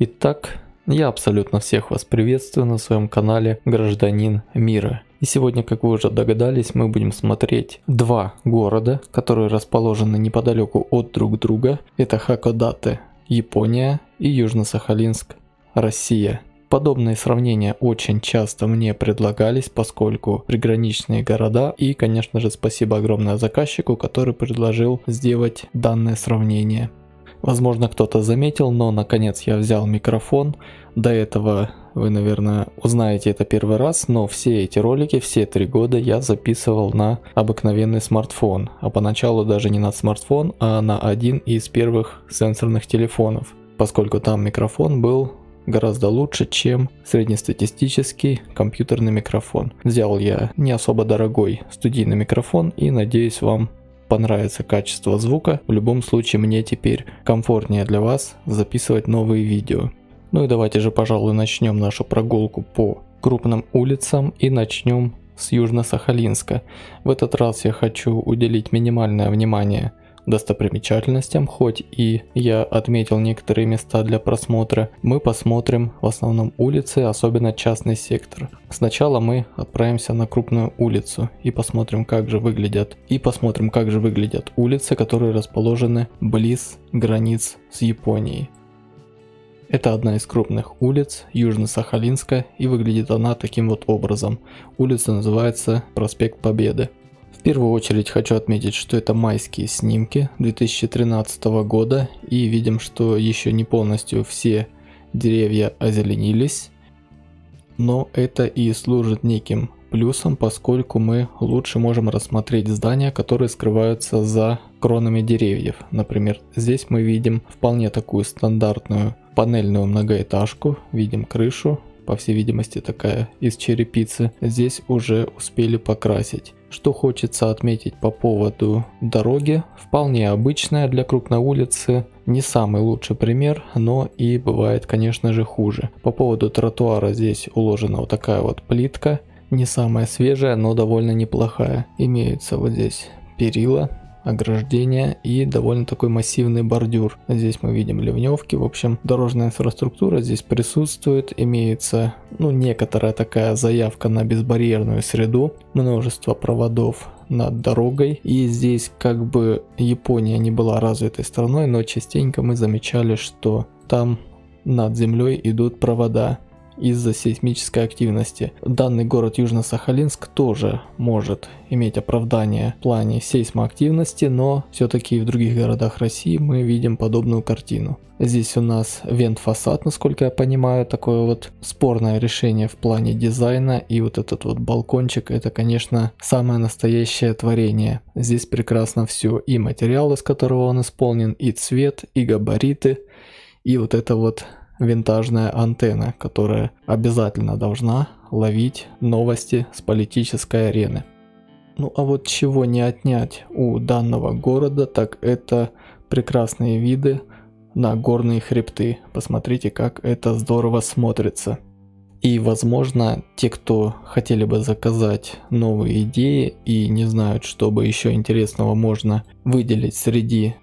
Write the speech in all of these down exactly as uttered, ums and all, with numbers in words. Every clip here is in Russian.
Итак, я абсолютно всех вас приветствую на своем канале Гражданин Мира. И сегодня, как вы уже догадались, мы будем смотреть два города, которые расположены неподалеку от друг друга. Это Хакодате, Япония, и Южно-Сахалинск, Россия. Подобные сравнения очень часто мне предлагались, поскольку приграничные города, и, конечно же, спасибо огромное заказчику, который предложил сделать данное сравнение. Возможно, кто-то заметил, но наконец я взял микрофон. До этого вы, наверное, узнаете это первый раз, но все эти ролики, все три года я записывал на обыкновенный смартфон, а поначалу даже не на смартфон, а на один из первых сенсорных телефонов, поскольку там микрофон был гораздо лучше, чем среднестатистический компьютерный микрофон. Взял я не особо дорогой студийный микрофон и надеюсь, вам понравится качество звука. В любом случае, мне теперь комфортнее для вас записывать новые видео. Ну и давайте же, пожалуй, начнем нашу прогулку по крупным улицам и начнем с Южно-Сахалинска. В этот раз я хочу уделить минимальное внимание достопримечательностям, хоть и я отметил некоторые места для просмотра. Мы посмотрим в основном улицы, особенно частный сектор. Сначала мы отправимся на крупную улицу и посмотрим, как же выглядят и посмотрим, как же выглядят улицы, которые расположены близ границ с Японией. Это одна из крупных улиц Южно-Сахалинска, и выглядит она таким вот образом. Улица называется Проспект Победы. В первую очередь хочу отметить, что это майские снимки две тысячи тринадцатого года, и видим, что еще не полностью все деревья озеленились, но это и служит неким плюсом, поскольку мы лучше можем рассмотреть здания, которые скрываются за кронами деревьев. Например, здесь мы видим вполне такую стандартную панельную многоэтажку, видим крышу, по всей видимости такая из черепицы, здесь уже успели покрасить. Что хочется отметить по поводу дороги, вполне обычная для крупной улицы, не самый лучший пример, но и бывает, конечно же, хуже. По поводу тротуара здесь уложена вот такая вот плитка, не самая свежая, но довольно неплохая. Имеются вот здесь перила, ограждение и довольно такой массивный бордюр. Здесь мы видим ливневки, в общем, дорожная инфраструктура здесь присутствует, имеется, ну, некоторая такая заявка на безбарьерную среду, множество проводов над дорогой, и здесь как бы Япония не была развитой страной, но частенько мы замечали, что там над землей идут провода из-за сейсмической активности. Данный город Южно-Сахалинск тоже может иметь оправдание в плане сейсмоактивности, но все-таки в других городах России мы видим подобную картину. Здесь у нас вент-фасад, насколько я понимаю, такое вот спорное решение в плане дизайна, и вот этот вот балкончик, это, конечно, самое настоящее творение. Здесь прекрасно все, и материал, из которого он исполнен, и цвет, и габариты, и вот это вот винтажная антенна, которая обязательно должна ловить новости с политической арены. Ну а вот чего не отнять у данного города, так это прекрасные виды на горные хребты. Посмотрите, как это здорово смотрится. И, возможно, те, кто хотели бы заказать новые идеи и не знают, что бы еще интересного можно выделить среди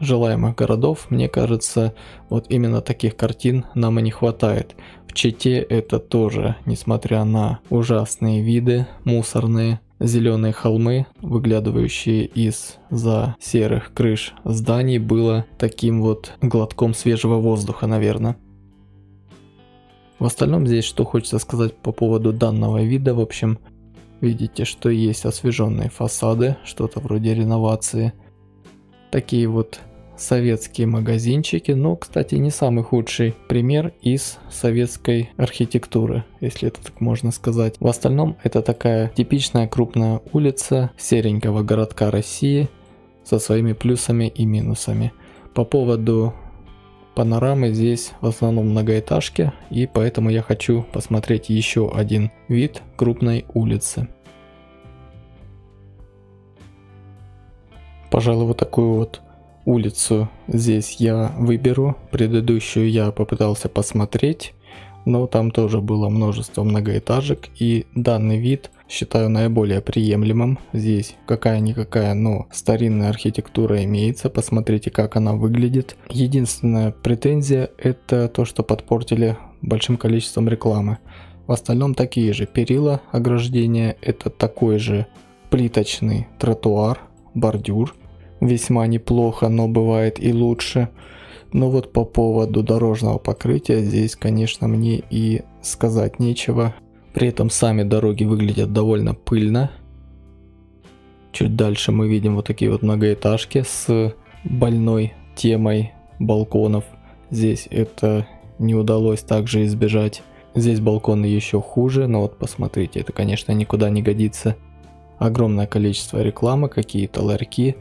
желаемых городов, мне кажется, вот именно таких картин нам и не хватает. В Чите это тоже, несмотря на ужасные виды, мусорные зеленые холмы, выглядывающие из-за серых крыш зданий, было таким вот глотком свежего воздуха, наверное. В остальном здесь что хочется сказать по поводу данного вида, в общем, видите, что есть освеженные фасады, что-то вроде реновации, такие вот советские магазинчики, но, кстати, не самый худший пример из советской архитектуры, если это так можно сказать. В остальном это такая типичная крупная улица серенького городка России со своими плюсами и минусами. По поводу панорамы, здесь в основном многоэтажки, и поэтому я хочу посмотреть еще один вид крупной улицы. Пожалуй, вот такую вот улицу здесь я выберу. Предыдущую я попытался посмотреть, но там тоже было множество многоэтажек, и данный вид считаю наиболее приемлемым. Здесь какая-никакая, но старинная архитектура имеется, посмотрите, как она выглядит. Единственная претензия — это то, что подпортили большим количеством рекламы. В остальном такие же перила ограждения, это такой же плиточный тротуар, бордюр. Весьма неплохо, но бывает и лучше. Но вот по поводу дорожного покрытия здесь, конечно, мне и сказать нечего. При этом сами дороги выглядят довольно пыльно. Чуть дальше мы видим вот такие вот многоэтажки с больной темой балконов. Здесь это не удалось также избежать. Здесь балконы еще хуже, но вот посмотрите, это, конечно, никуда не годится. Огромное количество рекламы, какие-то ларьки.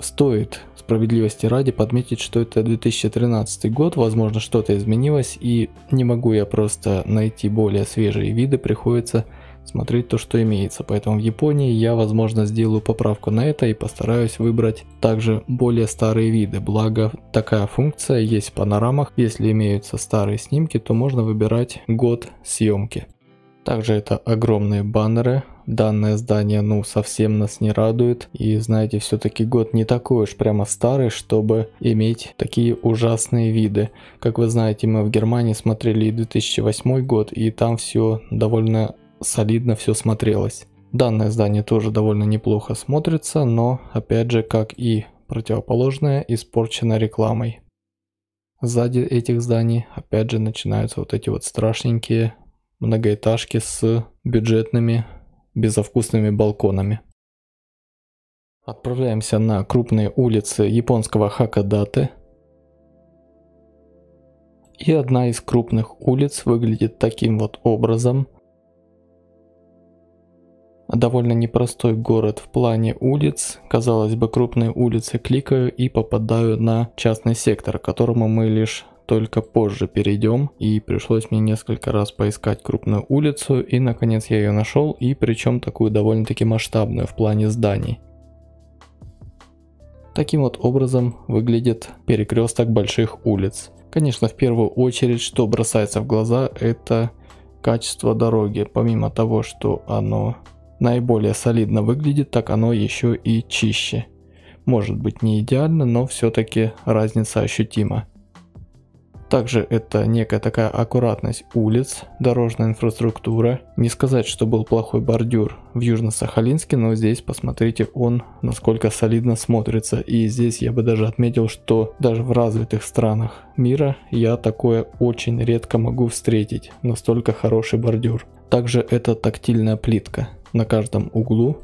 Стоит справедливости ради подметить, что это две тысячи тринадцатый год, возможно, что-то изменилось, и не могу я просто найти более свежие виды, приходится смотреть то, что имеется. Поэтому в Японии я, возможно, сделаю поправку на это и постараюсь выбрать также более старые виды, благо такая функция есть в панорамах. Если имеются старые снимки, то можно выбирать год съемки. Также это огромные баннеры. Данное здание, ну, совсем нас не радует. И знаете, все-таки год не такой уж прямо старый, чтобы иметь такие ужасные виды. Как вы знаете, мы в Германии смотрели и две тысячи восьмой год, и там все довольно солидно все смотрелось. Данное здание тоже довольно неплохо смотрится, но опять же, как и противоположное, испорчено рекламой. Сзади этих зданий опять же начинаются вот эти вот страшненькие многоэтажки с бюджетными безвкусными балконами. Отправляемся на крупные улицы японского Хакодате. И одна из крупных улиц выглядит таким вот образом. Довольно непростой город в плане улиц. Казалось бы, крупные улицы кликаю и попадаю на частный сектор, к которому мы лишь только позже перейдем, и пришлось мне несколько раз поискать крупную улицу, и наконец я ее нашел, и причем такую довольно-таки масштабную в плане зданий. Таким вот образом выглядит перекресток больших улиц. Конечно, в первую очередь, что бросается в глаза, это качество дороги. Помимо того, что оно наиболее солидно выглядит, так оно еще и чище. Может быть, не идеально, но все-таки разница ощутима. Также это некая такая аккуратность улиц, дорожная инфраструктура. Не сказать, что был плохой бордюр в Южно-Сахалинске, но здесь, посмотрите, он насколько солидно смотрится. И здесь я бы даже отметил, что даже в развитых странах мира я такое очень редко могу встретить. Настолько хороший бордюр. Также это тактильная плитка на каждом углу.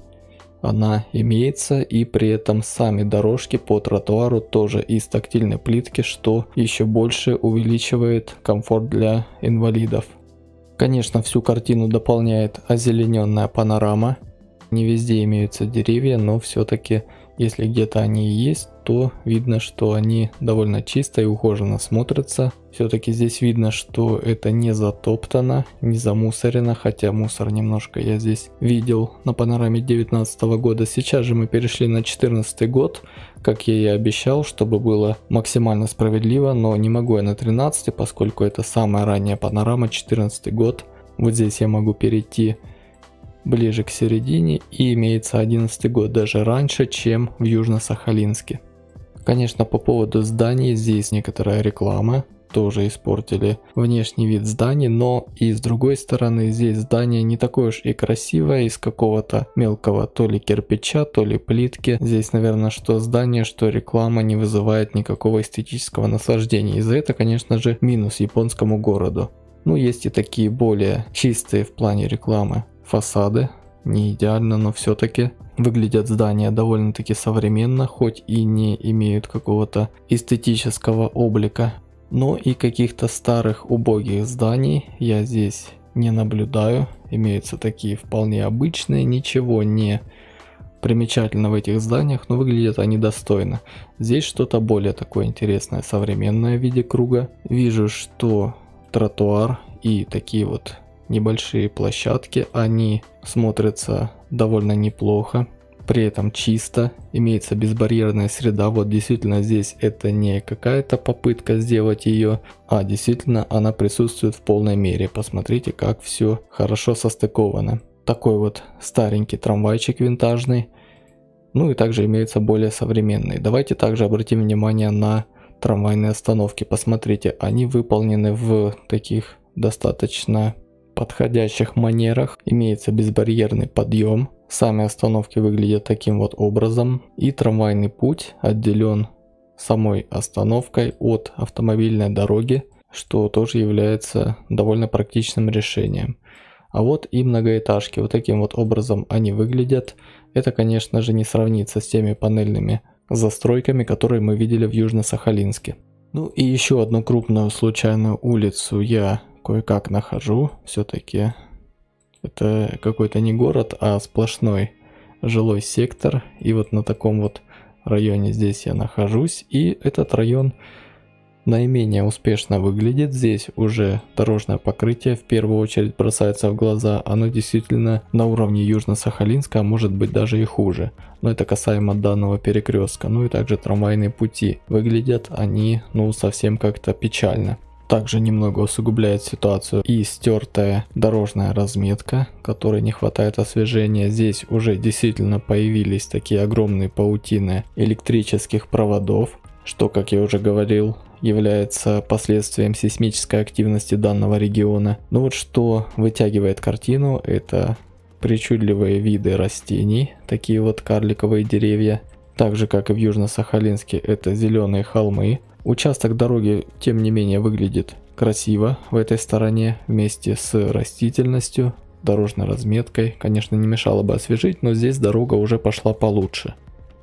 Она имеется, и при этом сами дорожки по тротуару тоже из тактильной плитки, что еще больше увеличивает комфорт для инвалидов. Конечно, всю картину дополняет озелененная панорама. Не везде имеются деревья, но все-таки, если где-то они есть, то видно, что они довольно чисто и ухоженно смотрятся. Все-таки здесь видно, что это не затоптано, не замусорено, хотя мусор немножко я здесь видел на панораме две тысячи девятнадцатого года. Сейчас же мы перешли на две тысячи четырнадцатый год, как я и обещал, чтобы было максимально справедливо, но не могу я на тринадцатый, поскольку это самая ранняя панорама, две тысячи четырнадцатый год. Вот здесь я могу перейти ближе к середине, и имеется две тысячи одиннадцатый год, даже раньше, чем в Южно-Сахалинске. Конечно, по поводу зданий здесь некоторая реклама. Тоже испортили внешний вид зданий, но и с другой стороны здесь здание не такое уж и красивое, из какого-то мелкого то ли кирпича, то ли плитки. Здесь, наверное, что здание, что реклама не вызывает никакого эстетического наслаждения, и за это, конечно же, минус японскому городу. Ну, есть и такие более чистые в плане рекламы фасады, не идеально, но все-таки выглядят здания довольно-таки современно, хоть и не имеют какого-то эстетического облика. Но и каких-то старых убогих зданий я здесь не наблюдаю. Имеются такие вполне обычные, ничего не примечательно в этих зданиях, но выглядят они достойно. Здесь что-то более такое интересное, современное в виде круга. Вижу, что тротуар и такие вот небольшие площадки, они смотрятся довольно неплохо. при этом чисто, имеется безбарьерная среда. Вот действительно здесь это не какая-то попытка сделать ее, а действительно она присутствует в полной мере. Посмотрите, как все хорошо состыковано. Такой вот старенький трамвайчик винтажный. Ну и также имеются более современные. Давайте также обратим внимание на трамвайные остановки. Посмотрите, они выполнены в таких достаточно подходящих манерах. Имеется безбарьерный подъем. Сами остановки выглядят таким вот образом. И трамвайный путь отделен самой остановкой от автомобильной дороги, что тоже является довольно практичным решением. А вот и многоэтажки. Вот таким вот образом они выглядят. Это, конечно же, не сравнится с теми панельными застройками, которые мы видели в Южно-Сахалинске. Ну и еще одну крупную случайную улицу я кое-как нахожу. Все-таки это какой-то не город, а сплошной жилой сектор. И вот на таком вот районе здесь я нахожусь. И этот район наименее успешно выглядит. Здесь уже дорожное покрытие в первую очередь бросается в глаза. Оно действительно на уровне Южно-Сахалинска, а может быть даже и хуже. Но это касаемо данного перекрестка. Ну и также трамвайные пути. Выглядят они ну совсем как-то печально. Также немного усугубляет ситуацию и стертая дорожная разметка, которой не хватает освежения. Здесь уже действительно появились такие огромные паутины электрических проводов, что, как я уже говорил, является последствием сейсмической активности данного региона. Но вот что вытягивает картину, это причудливые виды растений, такие вот карликовые деревья. Так же, как и в Южно-Сахалинске, это зеленые холмы. Участок дороги, тем не менее, выглядит красиво в этой стороне вместе с растительностью, дорожной разметкой. Конечно, не мешало бы освежить, но здесь дорога уже пошла получше.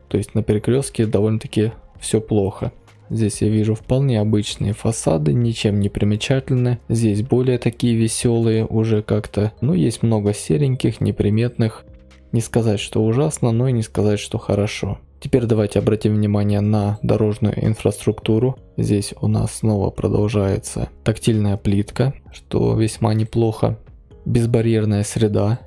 То есть на перекрестке довольно-таки все плохо. Здесь я вижу вполне обычные фасады, ничем не примечательны. Здесь более такие веселые уже как-то. Ну, есть много сереньких, неприметных. Не сказать, что ужасно, но и не сказать, что хорошо. Теперь давайте обратим внимание на дорожную инфраструктуру. Здесь у нас снова продолжается тактильная плитка, что весьма неплохо. Безбарьерная среда,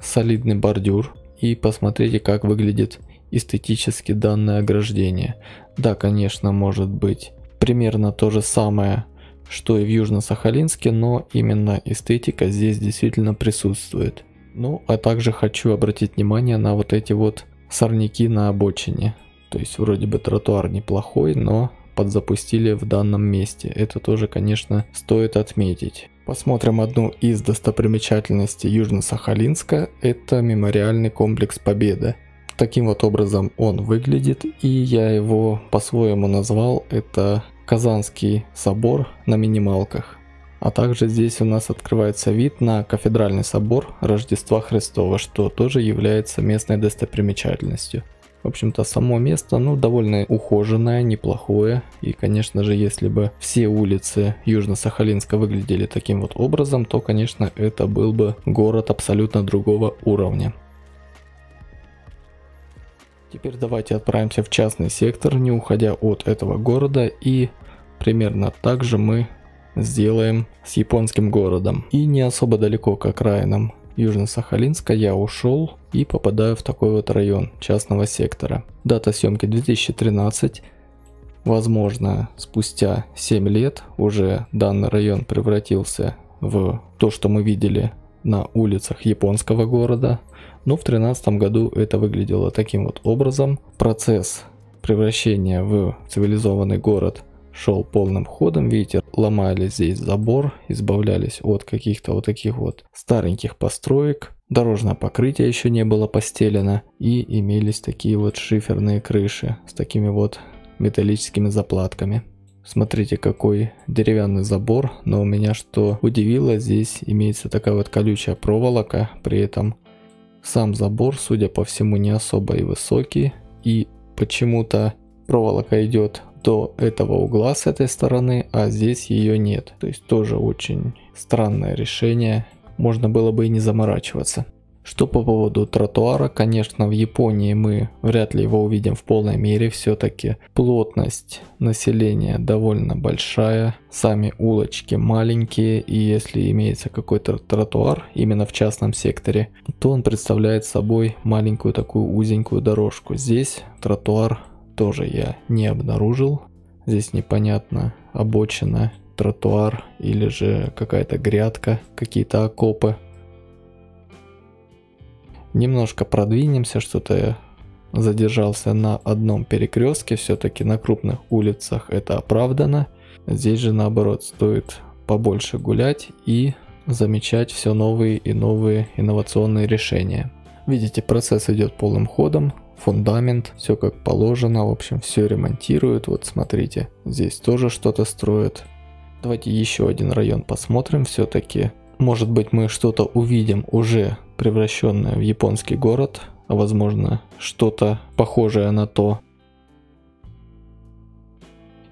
солидный бордюр. И посмотрите, как выглядит эстетически данное ограждение. Да, конечно, может быть примерно то же самое, что и в Южно-Сахалинске, но именно эстетика здесь действительно присутствует. Ну, а также хочу обратить внимание на вот эти вот сорняки на обочине. То есть вроде бы тротуар неплохой, но подзапустили в данном месте. Это тоже, конечно, стоит отметить. Посмотрим одну из достопримечательностей Южно-Сахалинска. Это мемориальный комплекс Победы. Таким вот образом он выглядит, и я его по-своему назвал. Это Казанский собор на минималках. А также здесь у нас открывается вид на кафедральный собор Рождества Христова, что тоже является местной достопримечательностью. В общем-то, само место, ну, довольно ухоженное, неплохое. И, конечно же, если бы все улицы Южно-Сахалинска выглядели таким вот образом, то, конечно, это был бы город абсолютно другого уровня. Теперь давайте отправимся в частный сектор, не уходя от этого города, и примерно так же мы сделаем с японским городом. И не особо далеко к окраинам Южно-Сахалинска я ушел и попадаю в такой вот район частного сектора. Дата съемки две тысячи тринадцать. Возможно, спустя семь лет уже данный район превратился в то, что мы видели на улицах японского города. Но в две тысячи тринадцатом году это выглядело таким вот образом. Процесс превращения в цивилизованный город шел полным ходом. Видите, ломали здесь забор, избавлялись от каких-то вот таких вот стареньких построек. Дорожное покрытие еще не было постелено. И имелись такие вот шиферные крыши с такими вот металлическими заплатками. Смотрите, какой деревянный забор. Но меня что удивило, здесь имеется такая вот колючая проволока. При этом сам забор, судя по всему, не особо и высокий. И почему-то проволока идет до этого угла с этой стороны, а здесь ее нет. То есть тоже очень странное решение. Можно было бы и не заморачиваться. Что по поводу тротуара, конечно, в Японии мы вряд ли его увидим в полной мере, все-таки плотность населения довольно большая, сами улочки маленькие, и если имеется какой-то тротуар, именно в частном секторе, то он представляет собой маленькую такую узенькую дорожку. Здесь тротуар тоже я не обнаружил, здесь непонятно, обочина, тротуар или же какая-то грядка, какие-то окопы. Немножко продвинемся, что-то я задержался на одном перекрестке, все-таки на крупных улицах это оправдано. Здесь же наоборот стоит побольше гулять и замечать все новые и новые инновационные решения. Видите, процесс идет полным ходом, фундамент, все как положено, в общем все ремонтируют. Вот смотрите, здесь тоже что-то строят. Давайте еще один район посмотрим, все-таки может быть мы что-то увидим уже превращенное в японский город, а возможно что-то похожее на то.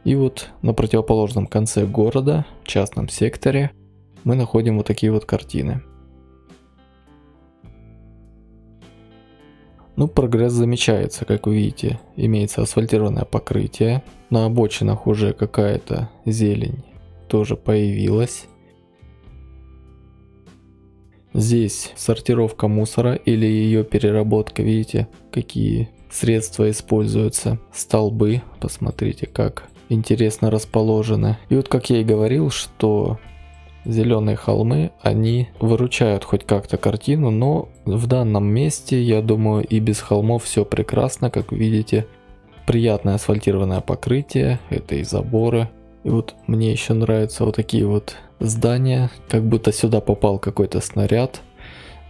И вот на противоположном конце города, в частном секторе, мы находим вот такие вот картины. Ну, прогресс замечается, как вы видите, имеется асфальтированное покрытие, на обочинах уже какая-то зелень тоже появилась. Здесь сортировка мусора или ее переработка, видите, какие средства используются. Столбы, посмотрите, как интересно расположены. И вот как я и говорил, что зеленые холмы, они выручают хоть как-то картину, но в данном месте, я думаю, и без холмов все прекрасно, как видите. Приятное асфальтированное покрытие, это и заборы. И вот мне еще нравятся вот такие вот здания, как будто сюда попал какой-то снаряд.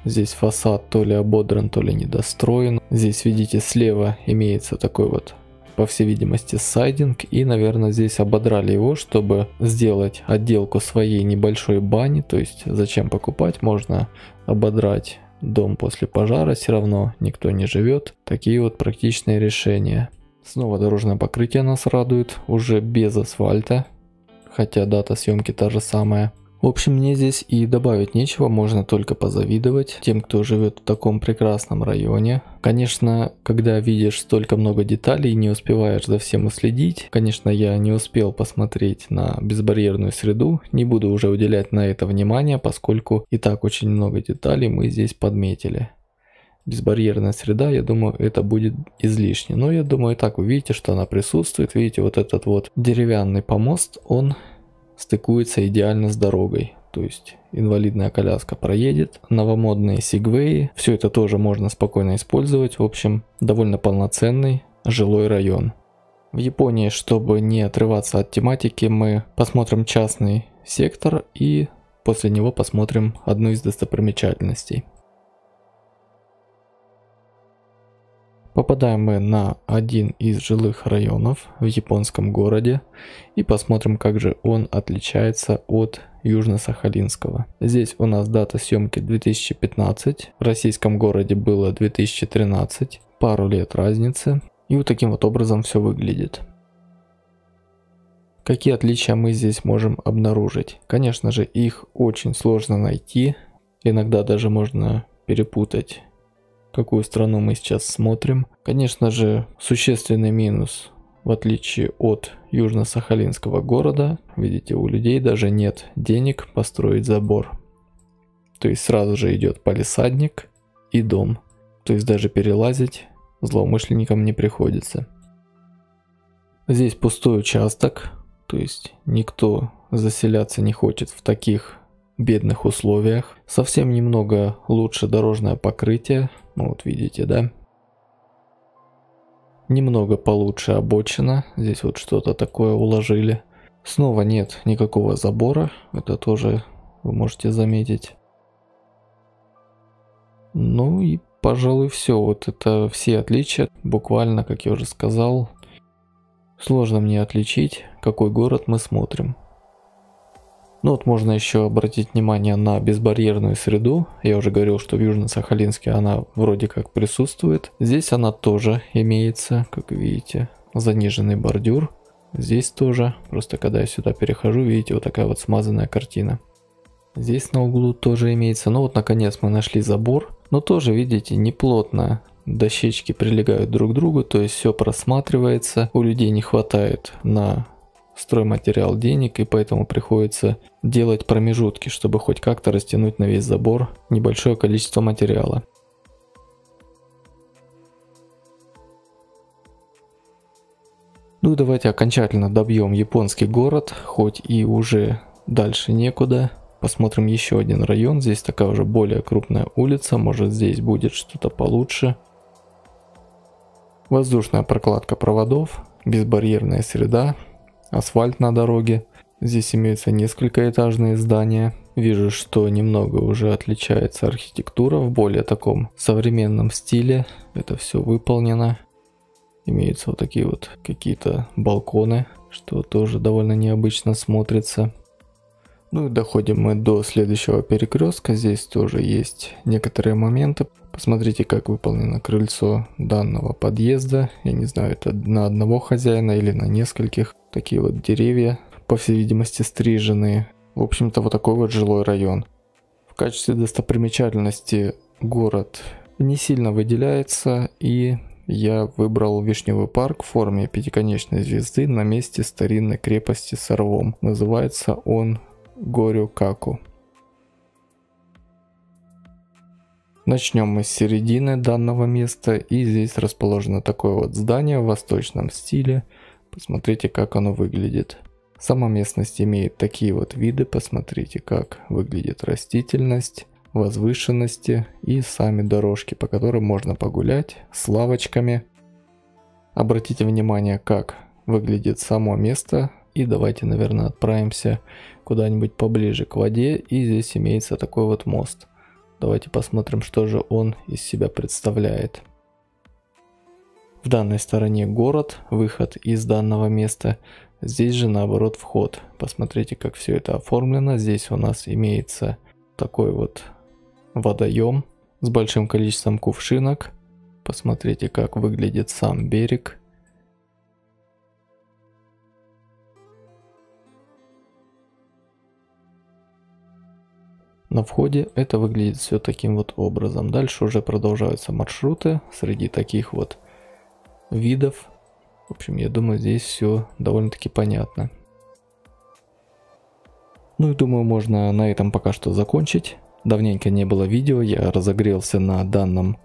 Здесь фасад то ли ободран, то ли недостроен. Здесь, видите, слева имеется такой вот, по всей видимости, сайдинг. И, наверное, здесь ободрали его, чтобы сделать отделку своей небольшой бани. То есть, зачем покупать, можно ободрать дом после пожара, все равно никто не живет. Такие вот практичные решения. Снова дорожное покрытие нас радует, уже без асфальта, хотя дата съемки та же самая. В общем, мне здесь и добавить нечего, можно только позавидовать тем, кто живет в таком прекрасном районе. Конечно, когда видишь столько много деталей, не успеваешь за всем уследить. Конечно, я не успел посмотреть на безбарьерную среду, не буду уже уделять на это внимание, поскольку и так очень много деталей мы здесь подметили. Безбарьерная среда, я думаю, это будет излишне. Но я думаю, и так вы видите, что она присутствует. Видите, вот этот вот деревянный помост, он стыкуется идеально с дорогой. То есть инвалидная коляска проедет, новомодные сегвеи. Все это тоже можно спокойно использовать. В общем, довольно полноценный жилой район. В Японии, чтобы не отрываться от тематики, мы посмотрим частный сектор и после него посмотрим одну из достопримечательностей. Попадаем мы на один из жилых районов в японском городе и посмотрим, как же он отличается от Южно-Сахалинского. Здесь у нас дата съемки две тысячи пятнадцать, в российском городе было две тысячи тринадцать, пару лет разницы, и вот таким вот образом все выглядит. Какие отличия мы здесь можем обнаружить? Конечно же, их очень сложно найти, иногда даже можно перепутать, какую страну мы сейчас смотрим. Конечно же, существенный минус, в отличие от Южно-Сахалинского города, видите, у людей даже нет денег построить забор. То есть сразу же идет палисадник и дом. То есть даже перелазить злоумышленникам не приходится. Здесь пустой участок, то есть никто заселяться не хочет в таких бедных условиях. Совсем немного лучше дорожное покрытие, ну вот видите, да, немного получше обочина, здесь вот что-то такое уложили. Снова нет никакого забора, это тоже вы можете заметить. Ну и, пожалуй, все. Вот это все отличия, буквально, как я уже сказал, сложно мне отличить, какой город мы смотрим. Ну вот можно еще обратить внимание на безбарьерную среду. Я уже говорил, что в Южно-Сахалинске она вроде как присутствует. Здесь она тоже имеется, как видите, заниженный бордюр. Здесь тоже, просто когда я сюда перехожу, видите, вот такая вот смазанная картина. Здесь на углу тоже имеется. Ну вот наконец мы нашли забор. но тоже, видите, неплотно. Дощечки прилегают друг к другу, то есть все просматривается. У людей не хватает на стройматериал денег, и поэтому приходится делать промежутки, чтобы хоть как-то растянуть на весь забор небольшое количество материала. Ну и давайте окончательно добьем японский город, хоть и уже дальше некуда. Посмотрим еще один район, здесь такая уже более крупная улица, может здесь будет что-то получше. Воздушная прокладка проводов, безбарьерная среда, асфальт на дороге. Здесь имеются несколькоэтажные здания. Вижу, что немного уже отличается архитектура в более таком современном стиле. Это все выполнено. Имеются вот такие вот какие-то балконы, что тоже довольно необычно смотрится. Ну и доходим мы до следующего перекрестка. Здесь тоже есть некоторые моменты. Посмотрите, как выполнено крыльцо данного подъезда. Я не знаю, это на одного хозяина или на нескольких. Такие вот деревья, по всей видимости, стриженные. В общем-то, вот такой вот жилой район. В качестве достопримечательности город не сильно выделяется, и я выбрал Вишневый парк в форме пятиконечной звезды на месте старинной крепости с рвом. Называется он горю каку. Начнем мы с середины данного места, и здесь расположено такое вот здание в восточном стиле. Посмотрите, как оно выглядит. Сама местность имеет такие вот виды. Посмотрите, как выглядит растительность, возвышенности и сами дорожки, по которым можно погулять с лавочками. Обратите внимание, как выглядит само место. И давайте, наверное, отправимся куда-нибудь поближе к воде. И здесь имеется такой вот мост. Давайте посмотрим, что же он из себя представляет. В данной стороне город, выход из данного места. Здесь же, наоборот, вход. Посмотрите, как все это оформлено. Здесь у нас имеется такой вот водоем с большим количеством кувшинок. Посмотрите, как выглядит сам берег. На входе это выглядит все таким вот образом. Дальше уже продолжаются маршруты среди таких вот видов. В общем, я думаю, здесь все довольно-таки понятно. Ну и думаю, можно на этом пока что закончить. Давненько не было видео, я разогрелся на данном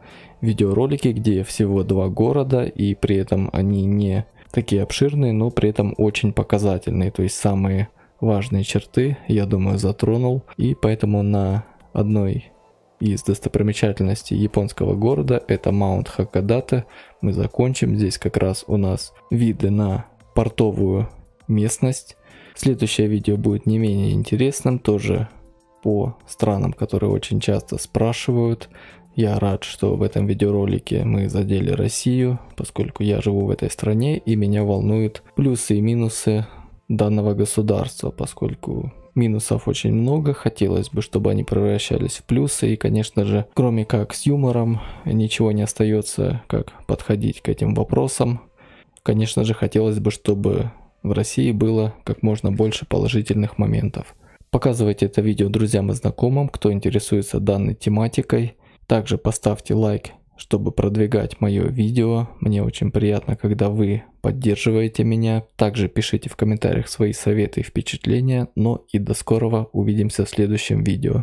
видеоролике, где всего два города, и при этом они не такие обширные, но при этом очень показательные, то есть самые важные черты, я думаю, затронул. И поэтому на одной из достопримечательностей японского города, это Маунт Хакодате, мы закончим. Здесь как раз у нас виды на портовую местность. Следующее видео будет не менее интересным, тоже по странам, которые очень часто спрашивают. Я рад, что в этом видеоролике мы задели Россию, поскольку я живу в этой стране и меня волнуют плюсы и минусы данного государства, поскольку минусов очень много, хотелось бы, чтобы они превращались в плюсы, и, конечно же, кроме как с юмором, ничего не остается, как подходить к этим вопросам. Конечно же, хотелось бы, чтобы в России было как можно больше положительных моментов. Показывайте это видео друзьям и знакомым, кто интересуется данной тематикой. Также поставьте лайк, чтобы продвигать мое видео. Мне очень приятно, когда вы поддерживаете меня. Также пишите в комментариях свои советы и впечатления. Ну и до скорого, увидимся в следующем видео.